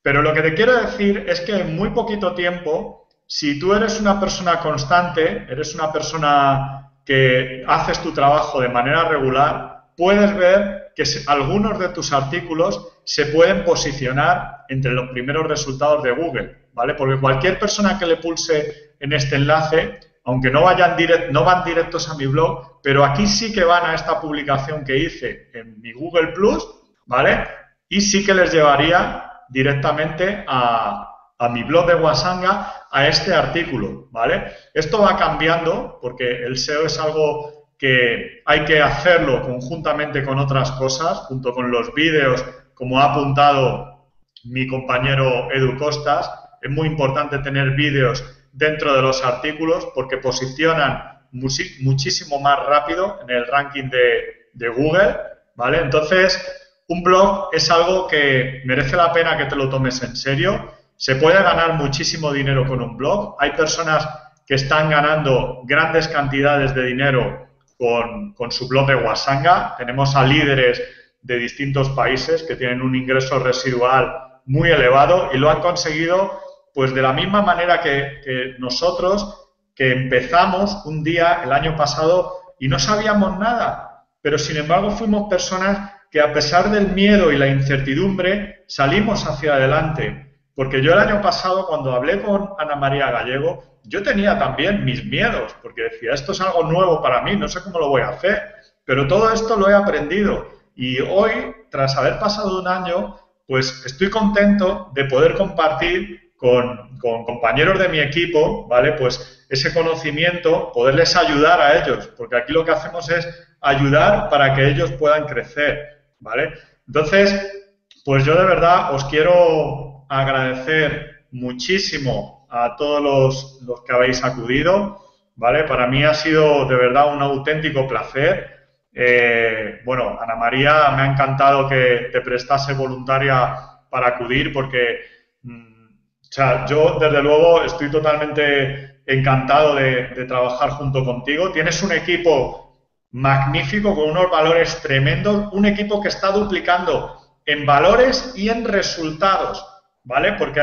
Pero lo que te quiero decir es que en muy poquito tiempo, si tú eres una persona constante, eres una persona que haces tu trabajo de manera regular, puedes ver que algunos de tus artículos se pueden posicionar entre los primeros resultados de Google, ¿vale? Porque cualquier persona que le pulse en este enlace, aunque no vayan direct, no van directos a mi blog, pero aquí sí que van a esta publicación que hice en mi Google Plus, ¿vale? Y sí que les llevaría directamente a, a mi blog de Wasanga, a este artículo, ¿vale? Esto va cambiando porque el S E O es algo que hay que hacerlo conjuntamente con otras cosas, junto con los vídeos, como ha apuntado mi compañero Edu Costas. Es muy importante tener vídeos dentro de los artículos porque posicionan muchísimo más rápido en el ranking de, de Google, ¿vale? Entonces, un blog es algo que merece la pena que te lo tomes en serio. Se puede ganar muchísimo dinero con un blog. Hay personas que están ganando grandes cantidades de dinero con, con su blog de Wasanga. Tenemos a líderes de distintos países que tienen un ingreso residual muy elevado y lo han conseguido pues de la misma manera que, que nosotros, que empezamos un día el año pasado y no sabíamos nada, pero sin embargo fuimos personas que a pesar del miedo y la incertidumbre salimos hacia adelante. Porque yo el año pasado, cuando hablé con Ana María Gallego, yo tenía también mis miedos, porque decía, esto es algo nuevo para mí, no sé cómo lo voy a hacer, pero todo esto lo he aprendido. Y hoy, tras haber pasado un año, pues estoy contento de poder compartir con, con compañeros de mi equipo, ¿vale? Pues ese conocimiento, poderles ayudar a ellos, porque aquí lo que hacemos es ayudar para que ellos puedan crecer, ¿vale? Entonces, pues yo de verdad os quiero agradecer muchísimo a todos los, los que habéis acudido, ¿vale? Para mí ha sido de verdad un auténtico placer. Eh, bueno, Ana María, me ha encantado que te prestase voluntaria para acudir porque, mm, o sea, yo desde luego estoy totalmente encantado de, de trabajar junto contigo. Tienes un equipo magnífico, con unos valores tremendos, un equipo que está duplicando en valores y en resultados, ¿vale? Porque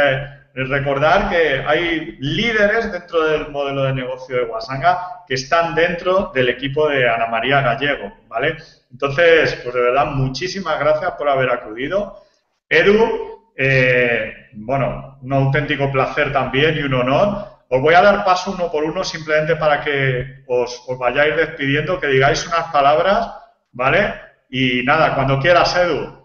recordar que hay líderes dentro del modelo de negocio de Wasanga que están dentro del equipo de Ana María Gallego, ¿vale? Entonces, pues de verdad, muchísimas gracias por haber acudido. Edu, eh, bueno, un auténtico placer también y un honor. Os voy a dar paso uno por uno simplemente para que os, os vayáis despidiendo, que digáis unas palabras, ¿vale? Y nada, cuando quieras, Edu.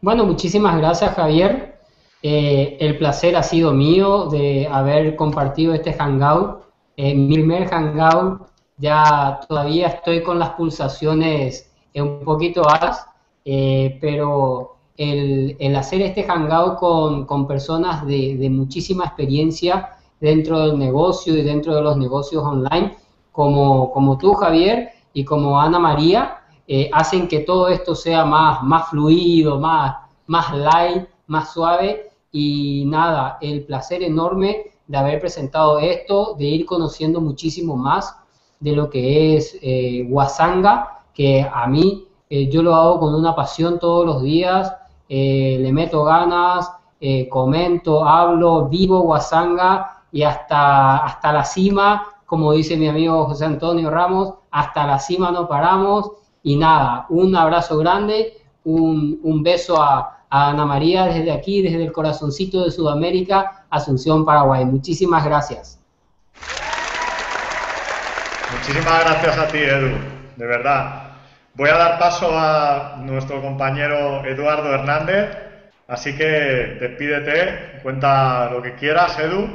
Bueno, muchísimas gracias, Javier. Eh, el placer ha sido mío de haber compartido este Hangout. Eh, mi primer Hangout, ya todavía estoy con las pulsaciones un poquito altas, eh, pero... El, el hacer este hangout con, con personas de, de muchísima experiencia dentro del negocio y dentro de los negocios online, como, como tú, Javier, y como Ana María, eh, hacen que todo esto sea más, más fluido, más, más light, más suave. Y nada, el placer enorme de haber presentado esto, de ir conociendo muchísimo más de lo que es eh, Wasanga, que a mí, eh, yo lo hago con una pasión todos los días. Eh, le meto ganas, eh, comento, hablo, vivo Wasanga y hasta, hasta la cima, como dice mi amigo José Antonio Ramos, hasta la cima no paramos. Y nada, un abrazo grande, un, un beso a, a Ana María desde aquí, desde el corazoncito de Sudamérica, Asunción, Paraguay. Muchísimas gracias. Muchísimas gracias a ti, Edu, de verdad. Voy a dar paso a nuestro compañero Eduardo Hernández, así que despídete, cuenta lo que quieras, Edu.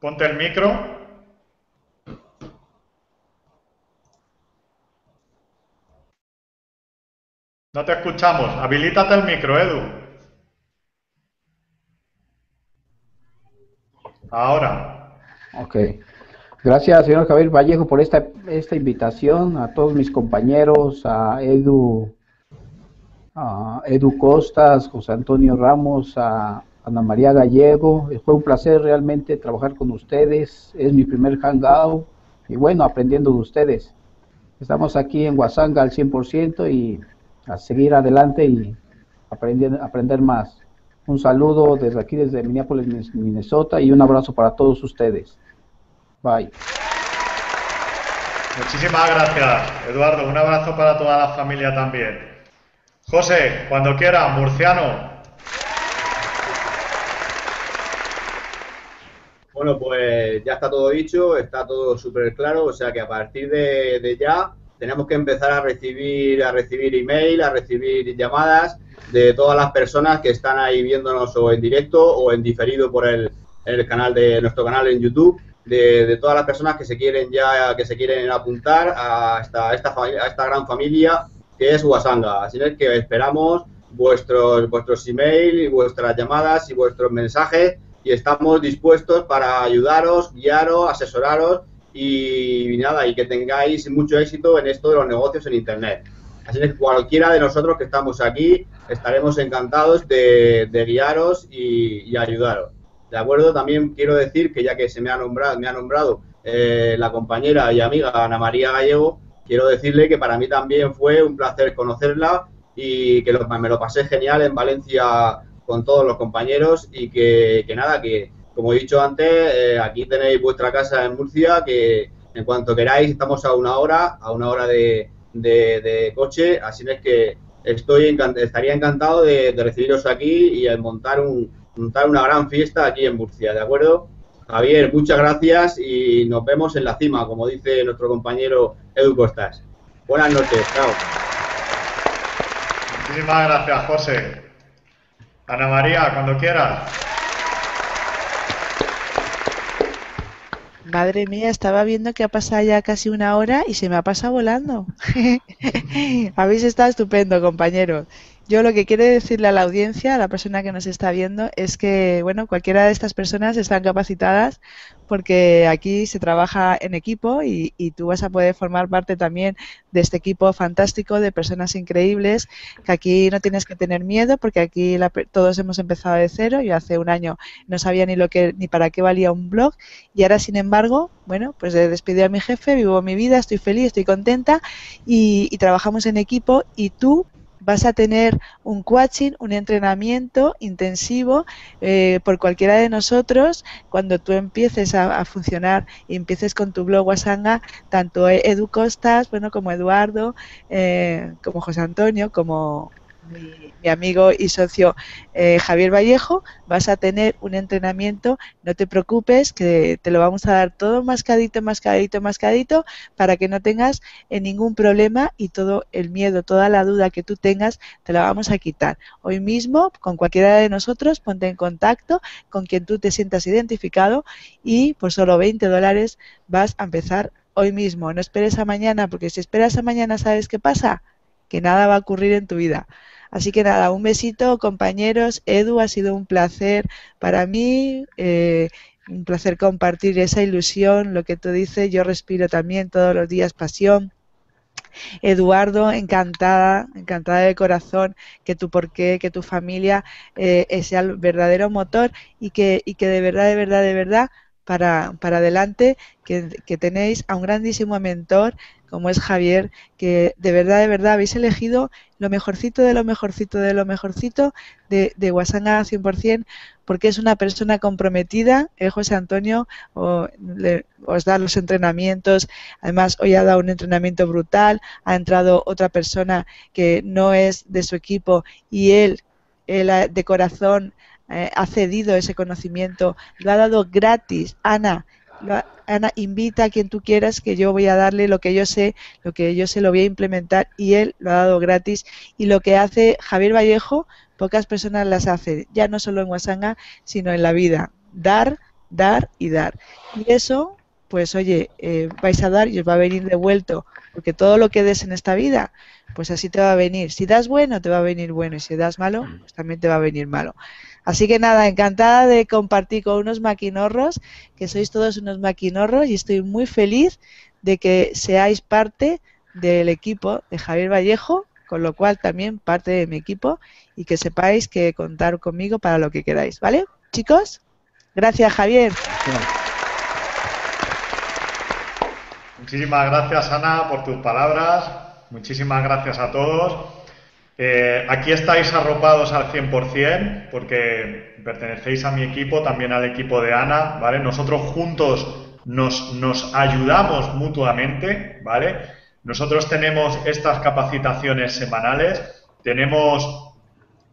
Ponte el micro. No te escuchamos, habilítate el micro, Edu. Ahora. Ok. Gracias, señor Javier Vallejo, por esta, esta invitación, a todos mis compañeros, a Edu, a Edu Costas, José Antonio Ramos, a Ana María Gallego. Fue un placer realmente trabajar con ustedes, es mi primer hangout y bueno, aprendiendo de ustedes. Estamos aquí en Wasanga al cien por ciento y a seguir adelante y aprender, aprender más. Un saludo desde aquí, desde Minneapolis, Minnesota, y un abrazo para todos ustedes. Bye. Muchísimas gracias, Eduardo. Un abrazo para toda la familia también. José, cuando quiera, murciano. Bueno, pues ya está todo dicho, está todo súper claro, o sea que a partir de, de ya tenemos que empezar a recibir, a recibir email, a recibir llamadas de todas las personas que están ahí viéndonos o en directo o en diferido por el, el canal de nuestro canal en YouTube. De, de todas las personas que se quieren ya que se quieren apuntar a esta, a esta, a esta gran familia que es Wasanga. Así es que esperamos vuestros vuestros email y vuestras llamadas y vuestros mensajes y estamos dispuestos para ayudaros, guiaros, asesoraros y, y nada, y que tengáis mucho éxito en esto de los negocios en Internet. Así que cualquiera de nosotros que estamos aquí estaremos encantados de, de guiaros y, y ayudaros. De acuerdo, también quiero decir que ya que se me ha nombrado, me ha nombrado eh, la compañera y amiga Ana María Gallego, quiero decirle que para mí también fue un placer conocerla y que lo, me lo pasé genial en Valencia con todos los compañeros y que, que nada, que como he dicho antes, eh, aquí tenéis vuestra casa en Murcia, que en cuanto queráis estamos a una hora, a una hora de, de, de coche, así es que estoy encant- estaría encantado de, de recibiros aquí y de montar un... montar una gran fiesta aquí en Murcia, ¿de acuerdo? Javier, muchas gracias y nos vemos en la cima, como dice nuestro compañero Edu Costas. Buenas noches, chao. Muchísimas gracias, José. Ana María, cuando quieras. Madre mía, estaba viendo que ha pasado ya casi una hora y se me ha pasado volando. Habéis estado estupendo, compañeros. Yo lo que quiero decirle a la audiencia, a la persona que nos está viendo, es que, bueno, cualquiera de estas personas están capacitadas porque aquí se trabaja en equipo y, y tú vas a poder formar parte también de este equipo fantástico de personas increíbles, que aquí no tienes que tener miedo porque aquí la, todos hemos empezado de cero. Yo hace un año no sabía ni lo que ni para qué valía un blog y ahora, sin embargo, bueno, pues despedí a mi jefe, vivo mi vida, estoy feliz, estoy contenta y, y trabajamos en equipo y tú vas a tener un coaching, un entrenamiento intensivo eh, por cualquiera de nosotros cuando tú empieces a, a funcionar y empieces con tu blog Wasanga, tanto Edu Costas, bueno, como Eduardo, eh, como José Antonio, como mi, mi amigo y socio eh, Javier Vallejo, vas a tener un entrenamiento, no te preocupes, que te lo vamos a dar todo mascadito, mascadito, mascadito, para que no tengas eh, ningún problema y todo el miedo, toda la duda que tú tengas, te la vamos a quitar. Hoy mismo, con cualquiera de nosotros, ponte en contacto con quien tú te sientas identificado y por solo veinte dólares vas a empezar hoy mismo. No esperes a mañana, porque si esperas a mañana, ¿sabes qué pasa? Que nada va a ocurrir en tu vida. Así que nada, un besito, compañeros. Edu, ha sido un placer para mí, eh, un placer compartir esa ilusión, lo que tú dices, yo respiro también todos los días pasión. Eduardo, encantada, encantada de corazón que tu porqué, que tu familia eh, sea el verdadero motor y que, y que de verdad, de verdad, de verdad, para, para adelante, que, que tenéis a un grandísimo mentor como es Javier, que de verdad, de verdad habéis elegido lo mejorcito de lo mejorcito de lo mejorcito de, de Wasanga cien por cien, porque es una persona comprometida. Eh, José Antonio o, le, os da los entrenamientos, además hoy ha dado un entrenamiento brutal, ha entrado otra persona que no es de su equipo y él, él de corazón eh, ha cedido ese conocimiento, lo ha dado gratis. Ana, lo ha, Ana, invita a quien tú quieras, que yo voy a darle lo que yo sé, lo que yo sé lo voy a implementar y él lo ha dado gratis. Y lo que hace Javier Vallejo, pocas personas las hacen, ya no solo en Wasanga, sino en la vida. Dar, dar y dar. Y eso, pues oye, eh, vais a dar y os va a venir devuelto, porque todo lo que des en esta vida, pues así te va a venir. Si das bueno, te va a venir bueno y si das malo, pues también te va a venir malo. Así que nada, encantada de compartir con unos maquinorros, que sois todos unos maquinorros y estoy muy feliz de que seáis parte del equipo de Javier Vallejo, con lo cual también parte de mi equipo y que sepáis que contar conmigo para lo que queráis, ¿vale? Chicos, gracias Javier. Muchísimas gracias Ana por tus palabras, muchísimas gracias a todos. Eh, aquí estáis arropados al cien por cien porque pertenecéis a mi equipo, también al equipo de Ana, ¿vale? Nosotros juntos nos, nos ayudamos mutuamente, ¿vale? Nosotros tenemos estas capacitaciones semanales, tenemos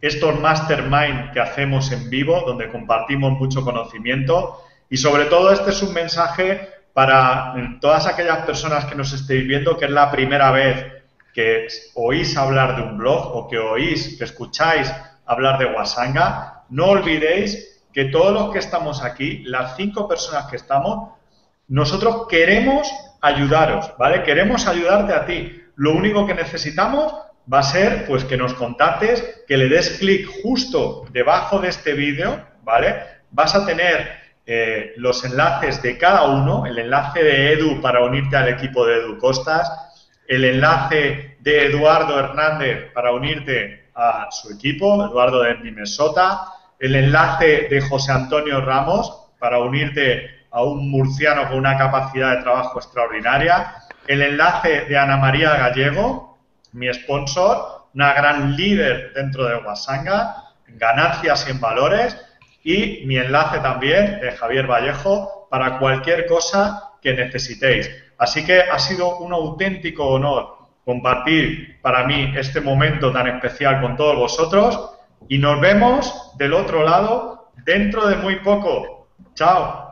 estos mastermind que hacemos en vivo donde compartimos mucho conocimiento y sobre todo este es un mensaje para todas aquellas personas que nos estéis viendo que es la primera vez que oís hablar de un blog o que oís, que escucháis hablar de Wasanga, no olvidéis que todos los que estamos aquí, las cinco personas que estamos, nosotros queremos ayudaros, ¿vale? Queremos ayudarte a ti. Lo único que necesitamos va a ser, pues, que nos contactes, que le des clic justo debajo de este vídeo, ¿vale? Vas a tener eh, los enlaces de cada uno, el enlace de Edu para unirte al equipo de Edu Costas, el enlace de Eduardo Hernández para unirte a su equipo, Eduardo de Minnesota, el enlace de José Antonio Ramos para unirte a un murciano con una capacidad de trabajo extraordinaria, el enlace de Ana María Gallego, mi sponsor, una gran líder dentro de Wasanga, ganancias en valores, y mi enlace también de Javier Vallejo para cualquier cosa que necesitéis. Así que ha sido un auténtico honor compartir para mí este momento tan especial con todos vosotros y nos vemos del otro lado dentro de muy poco. ¡Chao!